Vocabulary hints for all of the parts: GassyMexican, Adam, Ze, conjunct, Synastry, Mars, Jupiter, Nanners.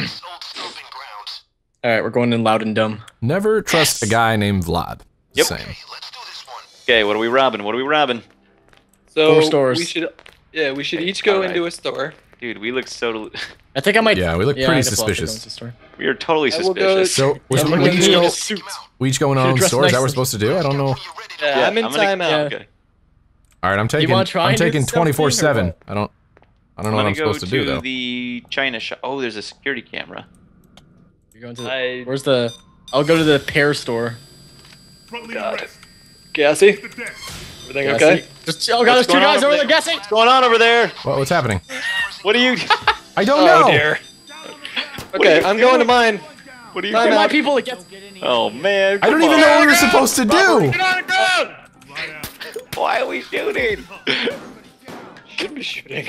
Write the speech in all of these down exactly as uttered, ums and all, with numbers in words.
this old stomping grounds. All right, we're going in loud and dumb. Never trust yes. a guy named Vlad. Yep. Same. Okay, let's do this one. Okay, what are we robbing? What are we robbing? So Four stores. We should, yeah, we should okay, each go right. into a store. Dude, we look so. I think I might. Yeah, we look yeah, pretty suspicious. We are totally I suspicious. So we, should, we, each go, we each go in our own stores. Nice. Is that we're supposed to do? I don't know. Yeah, yeah I'm in I'm gonna, timeout. Yeah. Okay. All right, I'm taking. I'm taking twenty-four seven. I don't. I don't know what I'm supposed to, to do though. The China shop. Oh, there's a security camera. You're going to. The, I, where's the? I'll go to the pear store. God. Gassy. Everything Gassy. Okay? Just, oh god, what's there's two guys over there. there, Gassy! What's going on over there? What, what's happening? What are you... I don't oh, know! Oh dear. Okay, I'm doing? going to mine. What are you doing? My people, it gets... Oh man. I don't even on. know what we were supposed to do! Get on the ground! Why are we shooting? Shouldn't be shooting.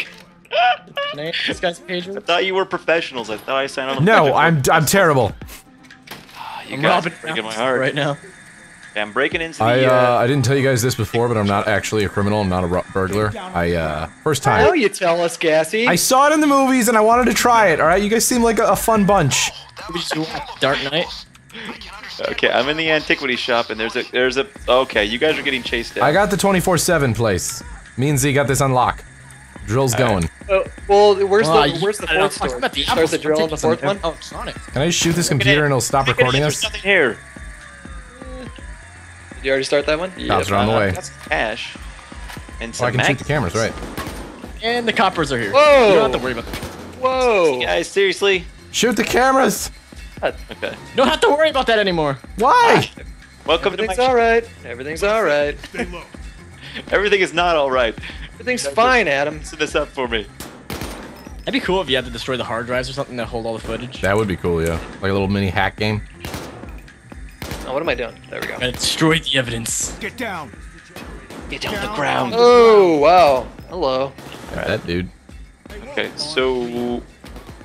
This guy's pager? I thought you were professionals. I thought I signed on the No, I'm, I'm terrible. Oh, you I'm guys are breaking my heart. Right now. I'm breaking into the, I, uh, uh, I didn't tell you guys this before, but I'm not actually a criminal. I'm not a burglar. I, uh, first time. I know you tell us, Gassy. I saw it in the movies, and I wanted to try it, alright? You guys seem like a, a fun bunch. Dark Knight? Okay, I'm in the antiquity shop, and there's a- there's a- okay, you guys are getting chased down. I got the twenty-four seven place. Me and Z got this on lock. Drill's All going. Right. Uh, well, where's well, the where's the fourth store? About the There's a drill on the fourth one? Oh, Sonic. Can I just shoot this computer and it'll stop recording us? Here. Did you already start that one? Cops yeah, are on the way. That's cash. And some oh, I can shoot the cameras, right. And the coppers are here. Whoa! You don't have to worry about them. Whoa! Guys, seriously? Shoot the cameras! God. Okay. You don't have to worry about that anymore. Why? Ah. Welcome Everything's to my alright. Everything's alright. Everything is not alright. Everything's fine, Adam. Set this up for me. That'd be cool if you had to destroy the hard drives or something that hold all the footage. That would be cool, yeah. Like a little mini hack game. Oh, what am I doing? There we go. I destroyed the evidence. Get down. Get down, down. the ground. Oh, wow. Hello. Got right. that dude. Okay, so...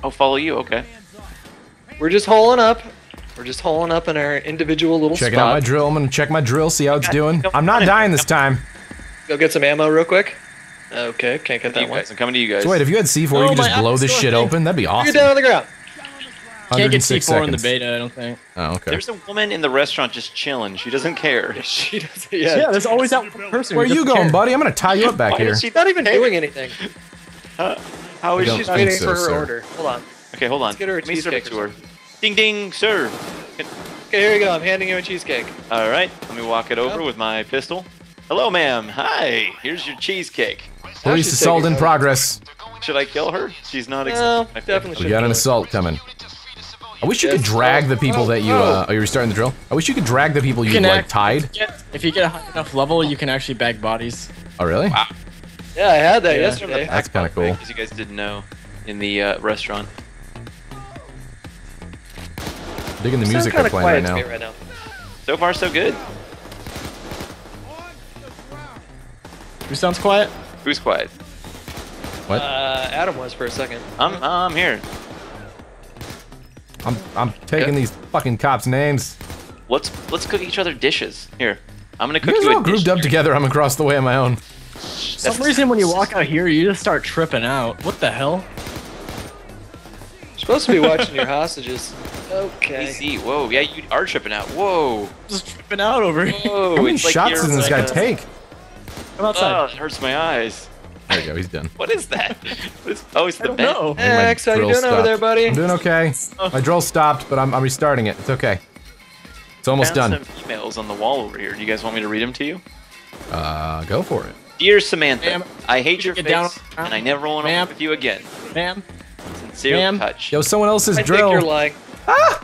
I'll follow you, okay. We're just holing up. We're just holing up in our individual little Checking spot. Checking out my drill. I'm going to check my drill, see how it's God, doing. I'm not dying this time. Go get some ammo real quick. Okay, can't get that one. I'm coming to you guys. So wait, if you had C four, oh, you could just blow this shit thing. open. That'd be awesome. Get down on the ground. Can't get C four seconds. In the beta, I don't think. Oh, okay. There's a woman in the restaurant just chilling. She doesn't care. She doesn't. Yeah, yeah there's always that person. Where are you going, care. buddy? I'm gonna tie you up back here. She's not even doing anything. Uh, how is she waiting so, for her sir. order? Hold on. Okay, hold on. Let's get her a Let cheesecake. To her. Ding, ding, sir. Okay, here you go. I'm handing you a cheesecake. All right. Let me walk it over oh. with my pistol. Hello, ma'am. Hi. Here's your cheesecake. Police assault in progress. Should I kill her? She's not. No, definitely should. We got an assault coming. I wish you yes. could drag the people oh, that you, uh, are you restarting the drill? I wish you could drag the people you, you like, act, tied. If you get a high enough level, you can actually bag bodies. Oh, really? Wow. Yeah, I had that yeah. yesterday. That's kind of cool. Because you guys didn't know in the, uh, restaurant. I'm digging the music they're playing right now. right now. So far, so good. Who sounds quiet? Who's quiet? What? Uh, Adam was for a second. I'm, uh, I'm here. I'm I'm taking yeah. these fucking cops' names. Let's let's cook each other dishes. Here, I'm gonna cook you, guys you a all grouped dish up here. together. I'm across the way on my own. For some reason, when you walk out here, you just start tripping out. What the hell? You're supposed to be watching your hostages. Okay. Easy. Whoa. Yeah, you are tripping out. Whoa. Just tripping out over here. Whoa. How many it's shots does like this guy uh, take? Come outside. Oh, it hurts my eyes. There you go, he's done. What is that? What is, oh, it's the bed. Hey, Max, how you doing stopped. over there, buddy? I'm doing okay. My drill stopped, but I'm, I'm restarting it. It's okay. It's almost done. I found some emails on the wall over here. Do you guys want me to read them to you? Uh, go for it. Dear Samantha, I hate your face, and I never want to work with you again. Ma'am. Sincere touch. Yo, someone else's drill. I think you're lying. Ah!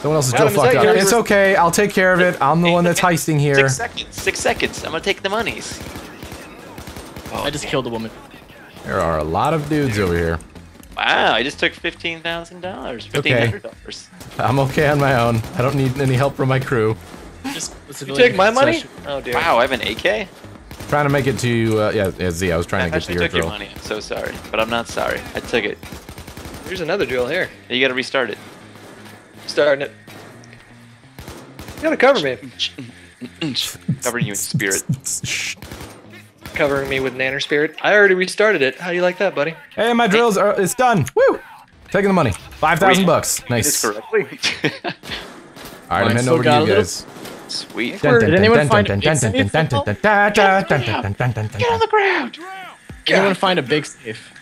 Someone else's drill fucked up. It's okay, I'll take care of it. I'm the one that's heisting here. Six seconds, six seconds. I'm gonna take the monies. Oh, I just man. killed a woman. There are a lot of dudes over here. Wow, I just took fifteen thousand dollars. Fifteen hundred dollars. Okay. I'm okay on my own. I don't need any help from my crew. Just you take my money? Oh dear. Wow, I have an A K. Trying to make it to uh, yeah, yeah, Z. I was trying I to get to your took drill. Your money. I'm so sorry, but I'm not sorry. I took it. There's another drill here. You got to restart it. Starting it. You gotta cover me. Covering you in spirit. Covering me with Nanner spirit. I already restarted it. How do you like that, buddy? Hey, my drills are, it's done. Woo! Taking the money. five thousand bucks. Nice. All right, I'm heading over to you guys. Sweet. Did anyone find a big safe? Get on the ground! Did anyone find a big safe?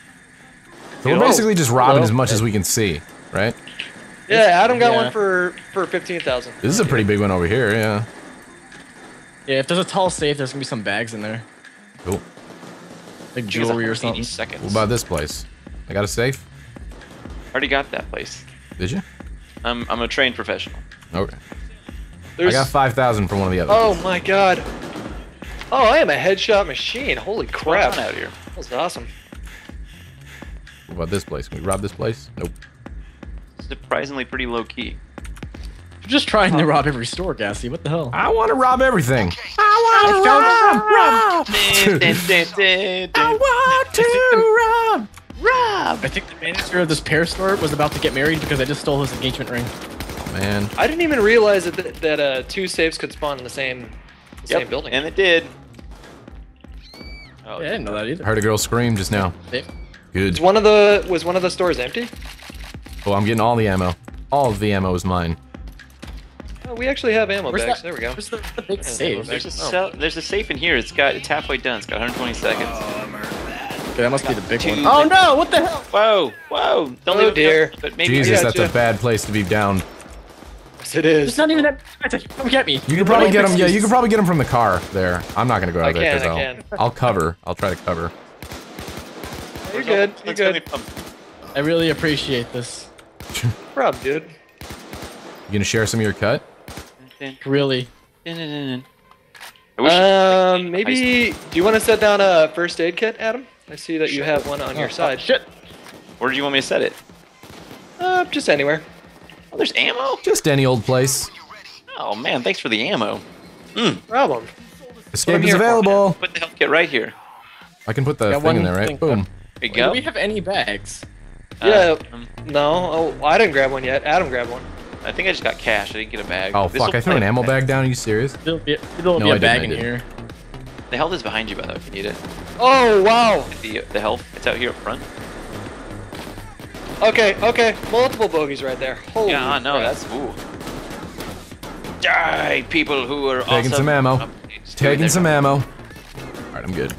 So we're basically just robbing as much as we can see, right? Yeah, Adam got yeah. one for for fifteen thousand. This is a pretty big one over here, yeah. Yeah, if there's a tall safe, there's gonna be some bags in there. Cool. Like jewelry or something. Seconds. What about this place? I got a safe. Already got that place. Did you? I'm I'm a trained professional. Okay. There's... I got five thousand from one of the others. Oh my god. Oh, I am a headshot machine. Holy crap! What's on out here? That was awesome. What about this place? Can we rob this place? Nope. Surprisingly pretty low key. You're just trying oh. to rob every store, Gassy. What the hell? I want to rob everything. Okay. I want to rob. rob. rob. I want to rob. Rob. I think the manager of this pear store was about to get married because I just stole his engagement ring. Oh, man. I didn't even realize that th that uh, two safes could spawn in the same the yep. same building. And it did. Oh, yeah, I didn't know that either. I heard a girl scream just now. Yep. Good. Was one of the was one of the stores empty? Oh, I'm getting all the ammo. All of the ammo is mine. Oh, we actually have ammo Where's bags. That? There we go. Where's the, the big safe? There's a, oh. there's a safe in here. It's got it's halfway done. It's got one hundred twenty seconds. Oh, that. Okay, that must be the big one. Oh no! What the hell? Whoa! Whoa! Don't oh, leave dear. But maybe Jesus, that's you. a bad place to be down. Yes, it is. It's not even that. Come get me. You can probably get them. Yeah, you can probably get them from the car. There. I'm not gonna go out there because I'll can. I'll cover. I'll try to cover. You're good. You're good. I really appreciate this. Rob, dude. You gonna share some of your cut? Really? Um, uh, maybe. Do you want to set down a first aid kit, Adam? I see that shit. you have one on oh, your side. Oh, shit. Where do you want me to set it? Uh, just anywhere. Oh, there's ammo. Just any old place. Oh man, thanks for the ammo. Mm. Problem. Escape is available. Put the health kit right here. I can put the Got thing in there, right? Thing. Boom. There you go. Do we have any bags? Yeah, um, no. Oh, I didn't grab one yet. Adam grabbed one. I think I just got cash. I didn't get a bag. Oh, fuck. I threw an ammo bag down. Are you serious? There'll be, there'll no, be a I bag in here. The health is behind you, by the way, if you need it. Oh, wow. The, the health, it's out here up front. Okay, okay. Multiple bogeys right there. Holy Yeah, I know. That's cool. Die, people who are Taking awesome. some ammo. Oh, Taking some ammo. All right, I'm good.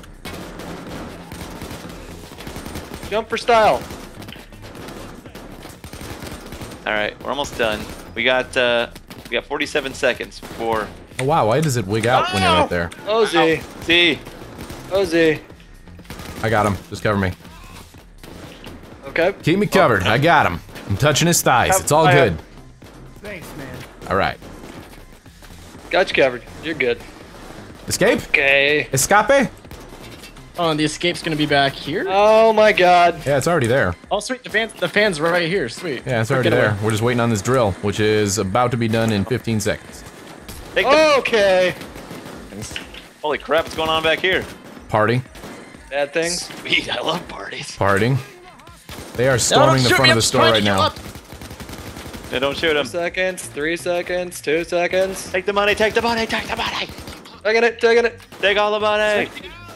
Jump for style. All right, we're almost done. We got uh, we got forty-seven seconds before. Oh wow! Why does it wig out oh! when you're out there? Oh Ze, Ze, oh Ze. I got him. Just cover me. Okay. Keep me covered. Oh. I got him. I'm touching his thighs. Have, it's all I good. Have. Thanks, man. All right. Got you covered. You're good. Escape? Okay. Escape? Oh, and the escape's gonna be back here? Oh my god. Yeah, it's already there. Oh sweet, the fans the fans right here, sweet. Yeah, it's already there. Away. We're just waiting on this drill, which is about to be done in fifteen seconds. Take okay. Holy crap, what's going on back here? Party. Bad things? Sweet, I love parties. Partying. They are storming no, the front of the store right now. No, don't shoot them. Two seconds, three seconds, two seconds. Take the money, take the money, take the money! Taking it, taking it. Take all the money!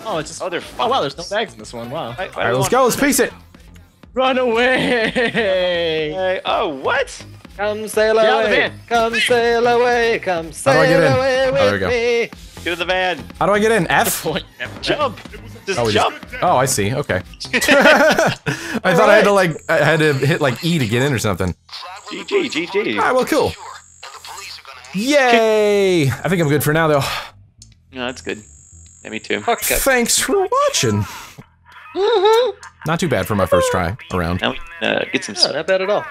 Oh, it's just. Oh, they're oh, wow, there's no bags in this one. Wow. I, I All right, let's go. Let's piece it. Run away. Hey, oh, what? Come sail Get away. Come sail away. Come sail away with oh, there we go. me. Get in the van. How do I get in? F? Jump. Just oh, jump. Just, oh, I see. Okay. I thought right. I had to like, I had to hit like E to get in or something. G G, G G. All right, well, cool. Yay. I think I'm good for now, though. No, that's good. Yeah, me too. Okay. Thanks for watching. Not too bad for my first try around. Now we uh, get some. Yeah, not bad at all.